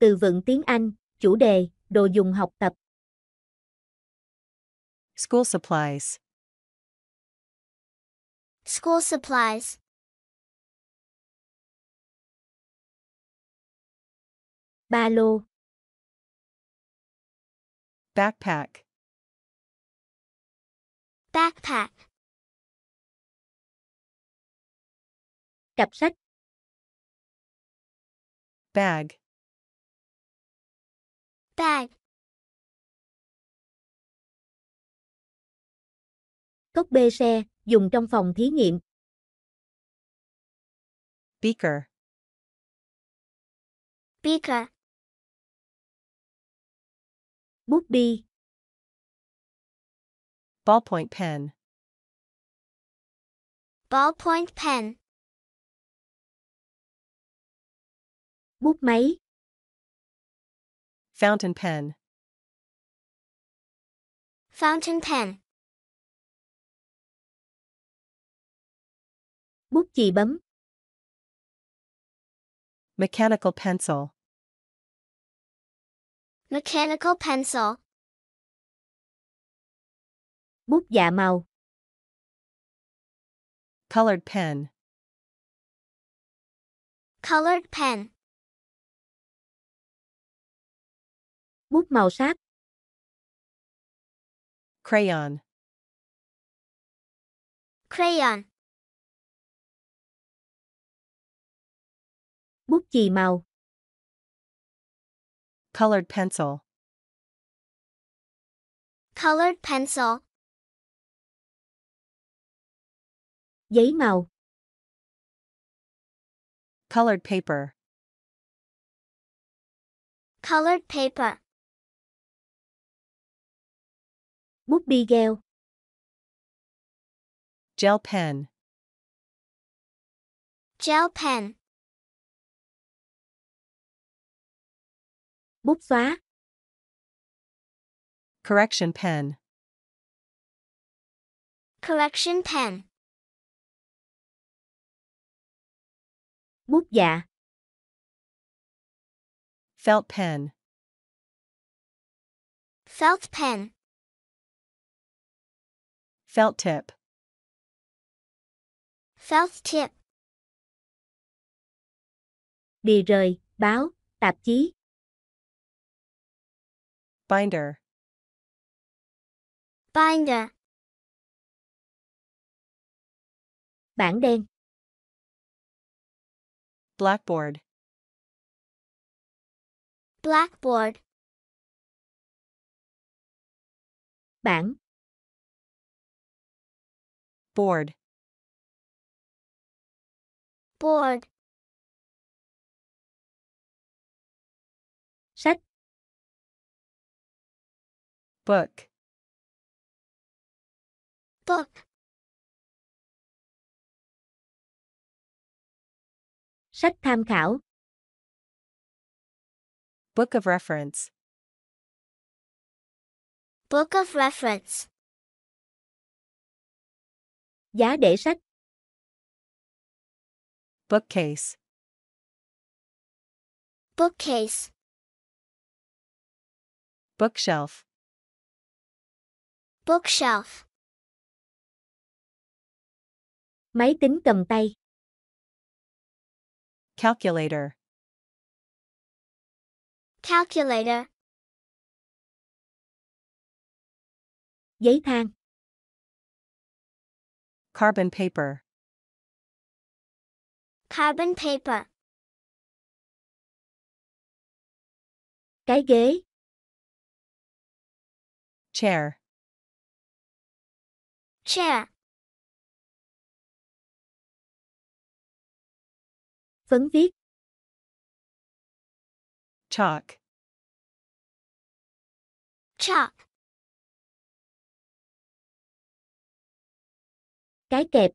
Từ vựng tiếng Anh, chủ đề, đồ dùng học tập. School supplies. School supplies. Ba lô. Backpack. Backpack. Cặp sách. Bag. Bag. Cốc bê xe, dùng trong phòng thí nghiệm. Beaker. Beaker. Bút bi. Ballpoint pen. Ballpoint pen. Bút máy. Fountain pen. Fountain pen. Bút chì bấm. Mechanical pencil. Mechanical pencil. Bút dạ màu. Colored pen. Colored pen. Bút màu sáp. Crayon. Crayon. Bút chì màu. Colored pencil. Colored pencil. Giấy màu. Colored paper. Colored paper. Bút bi gel. Gel pen. Gel pen. Bút xóa. Correction pen. Correction pen. Bút dạ. Felt pen. Felt pen. Felt tip. Felt tip. Bìa rời, báo, tạp chí. Binder. Binder. Bảng đen. Blackboard. Blackboard. Bảng. Board. Board. Sách. Book. Book. Sách tham khảo. Book of reference. Book of reference. Giá để sách. Bookcase. Bookcase. Bookshelf. Bookshelf. Máy tính cầm tay. Calculator. Calculator. Giấy than. Carbon paper. Carbon paper. Cái ghế. Chair. Chair. Phấn viết. Chalk. Chalk. Cái kẹp.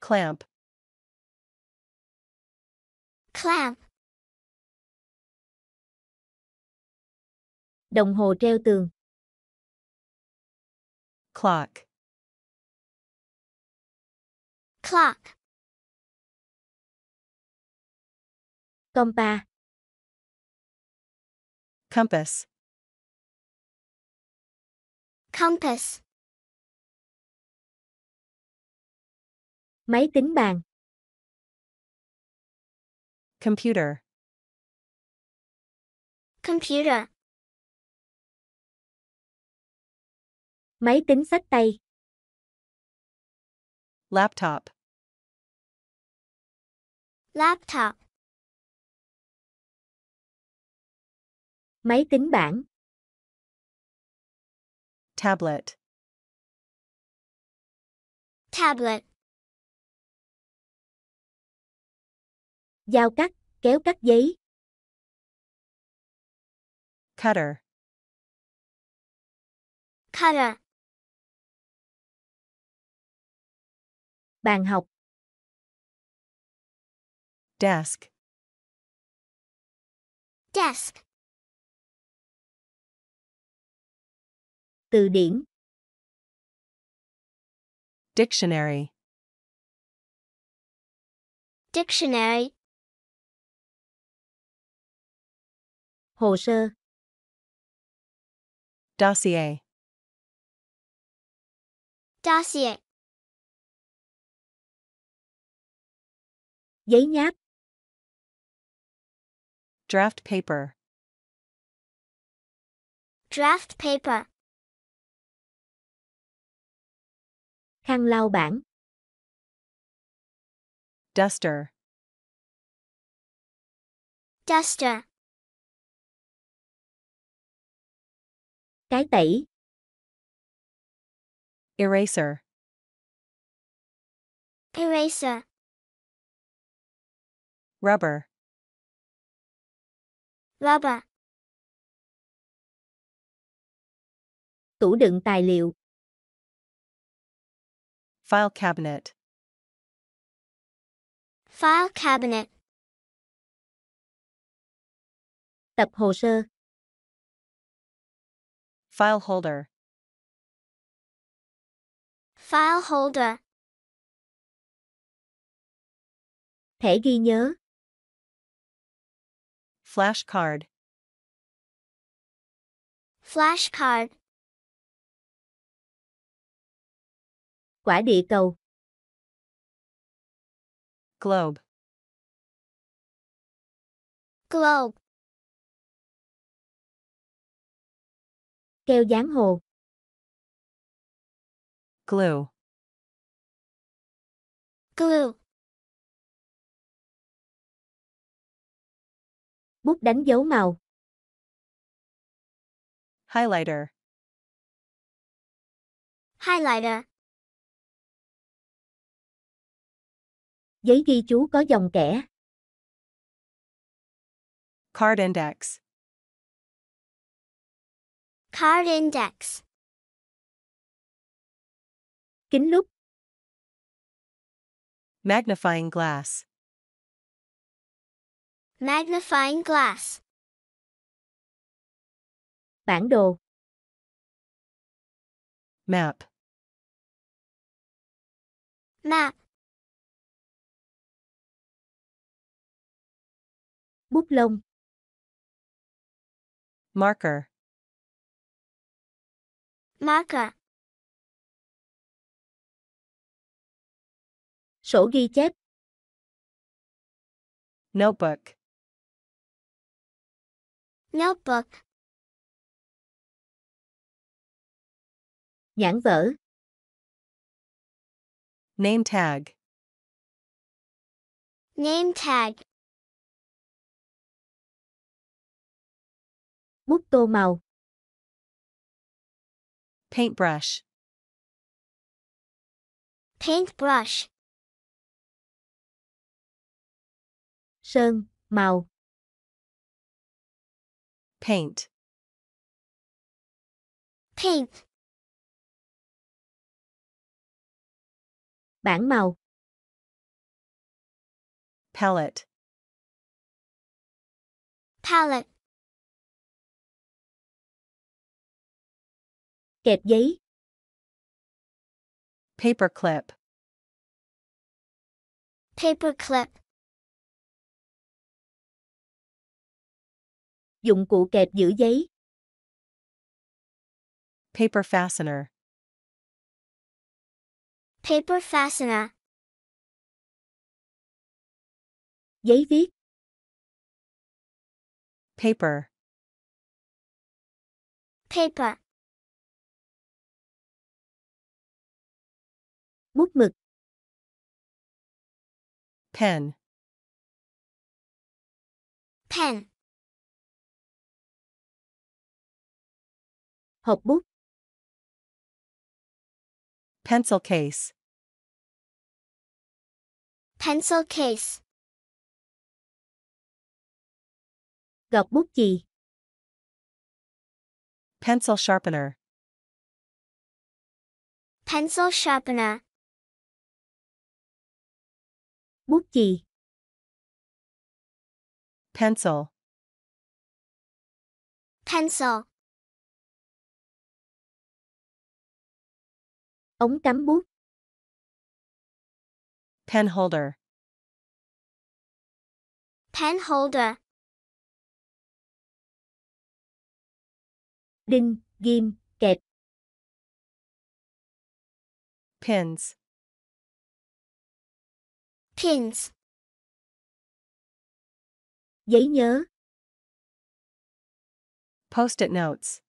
Clamp. Clamp. Đồng hồ treo tường. Clock. Clock. Compa. Compass. Compass. Máy tính bàn. Computer. Computer. Máy tính xách tay. Laptop. Laptop. Máy tính bảng. Tablet. Tablet. Dao cắt, kéo cắt giấy. Cutter. Cutter. Bàn học. Desk. Desk. Từ điển. Dictionary. Dictionary. Hồ sơ. Dossier. Dossier. Giấy nháp. Draft paper. Draft paper. Khăn lau bảng. Duster. Duster. Cái tẩy. Eraser. Eraser. Rubber. Rubber. Tủ đựng tài liệu. File cabinet. File cabinet. Tập hồ sơ. File holder. File holder. Thẻ ghi nhớ. Flashcard. Flashcard. Quả địa cầu. Globe. Globe. Keo dán hồ. Glue. Glue. Bút đánh dấu màu. Highlighter. Highlighter. Giấy ghi chú có dòng kẻ. Card index. Card index. Kính lúp. Magnifying glass. Magnifying glass. Bản đồ. Map. Map. Bút lông. Marker. Marker. Sổ ghi chép. Notebook. Notebook. Nhãn vở. Name tag. Name tag. Bút tô màu. Paintbrush. Paintbrush. Sơn, màu. Paint. Paint. Bảng màu. Palette. Palette. Kẹp giấy. Paperclip. Paperclip. Dụng cụ kẹp giữ giấy. Paper fastener. Paper fastener. Giấy viết. Paper. Paper. Bút mực. Pen. Pen. Hộp bút. Pencil case. Pencil case. Gọt bút chì. Pencil sharpener. Pencil sharpener. Bút chì. Pencil. Pencil. Ống cắm bút. Pen holder. Pen holder. Đinh, ghim, kẹp. Pins. Pins. Giấy nhớ. Post-it notes.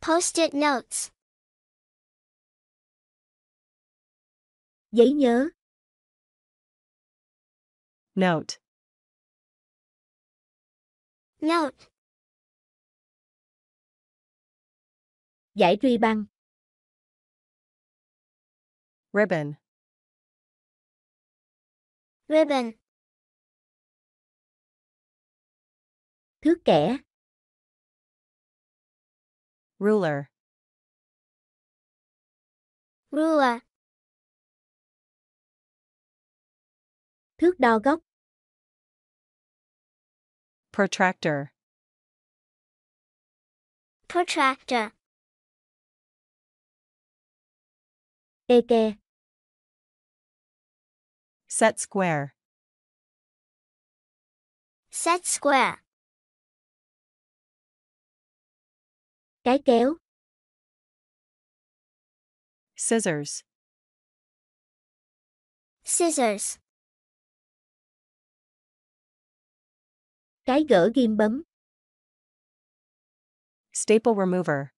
Post-it notes. Giấy nhớ. Note. Note. Giải truy băng. Ribbon. Ribbon. Thước kẻ. Ruler. Ruler. Thước đo góc. Protractor. Protractor. Eke. Set square. Set square. Cái kéo. Scissors. Scissors. Cái gỡ ghim bấm. Staple remover.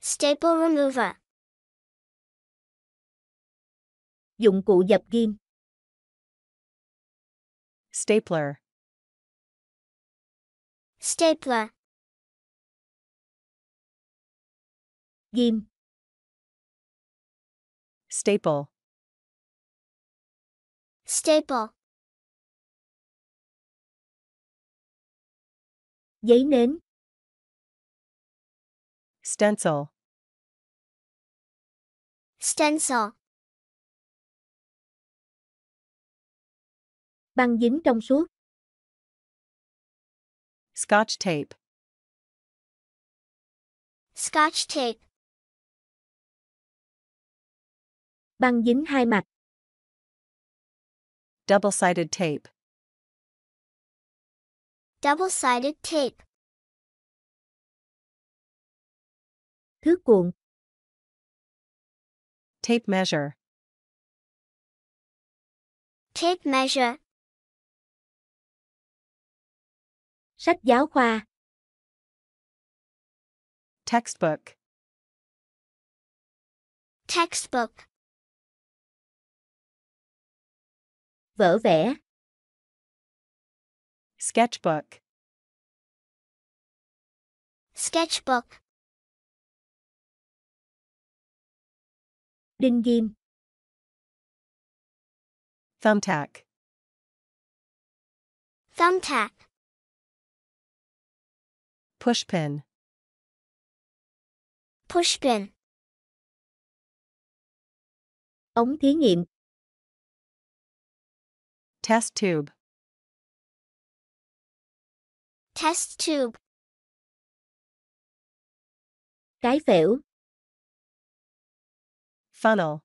Staple remover. Dụng cụ dập ghim. Stapler. Stapler. Ghim. Staple. Staple. Giấy nến. Stencil. Stencil. Băng dính trong suốt. Scotch tape. Scotch tape. Băng dính hai mặt. Double-sided tape. Double-sided tape. Thước cuộn. Tape measure. Tape measure. Sách giáo khoa. Textbook. Textbook. Vở vẽ. Sketchbook. Sketchbook. Đinh ghim. Thumbtack. Thumbtack. Pushpin. Pushpin. Ống thí nghiệm. Test tube. Test tube. Cái phễu. Funnel.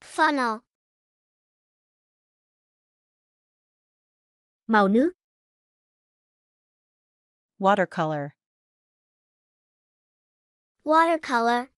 Funnel. Màu nước. Watercolor. Watercolor.